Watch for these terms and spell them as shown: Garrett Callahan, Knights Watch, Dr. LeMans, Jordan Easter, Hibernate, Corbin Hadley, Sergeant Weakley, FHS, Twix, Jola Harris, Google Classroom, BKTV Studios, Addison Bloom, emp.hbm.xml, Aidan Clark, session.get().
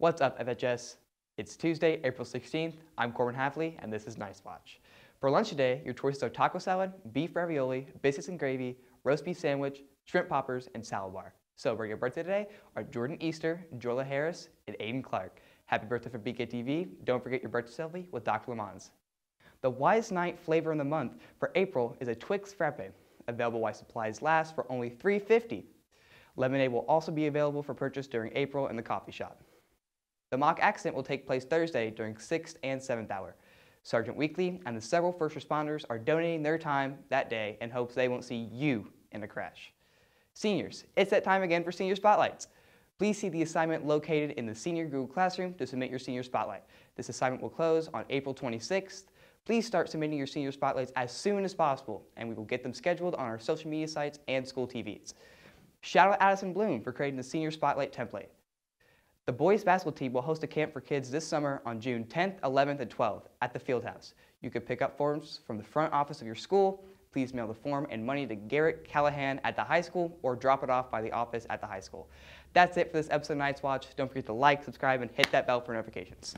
What's up, FHS? It's Tuesday, April 16th. I'm Corbin Hadley, and this is Nice Watch. For lunch today, your choices are taco salad, beef ravioli, biscuits and gravy, roast beef sandwich, shrimp poppers, and salad bar. Celebrating your birthday today are Jordan Easter, Jola Harris, and Aidan Clark. Happy birthday from BKTV. Don't forget your birthday selfie with Dr. LeMans. The Wise Night flavor in the month for April is a Twix frappe, available while supplies last for only $3.50. Lemonade will also be available for purchase during April in the coffee shop. The mock accident will take place Thursday during 6th and 7th hour. Sergeant Weakley and the several first responders are donating their time that day in hopes they won't see you in a crash. Seniors, it's that time again for Senior Spotlights. Please see the assignment located in the Senior Google Classroom to submit your Senior Spotlight. This assignment will close on April 26th. Please start submitting your Senior Spotlights as soon as possible, and we will get them scheduled on our social media sites and school TVs. Shout out Addison Bloom for creating the Senior Spotlight template. The boys basketball team will host a camp for kids this summer on June 10th, 11th, and 12th at the Fieldhouse. You can pick up forms from the front office of your school. Please mail the form and money to Garrett Callahan at the high school or drop it off by the office at the high school. That's it for this episode of Night's Watch. Don't forget to like, subscribe, and hit that bell for notifications.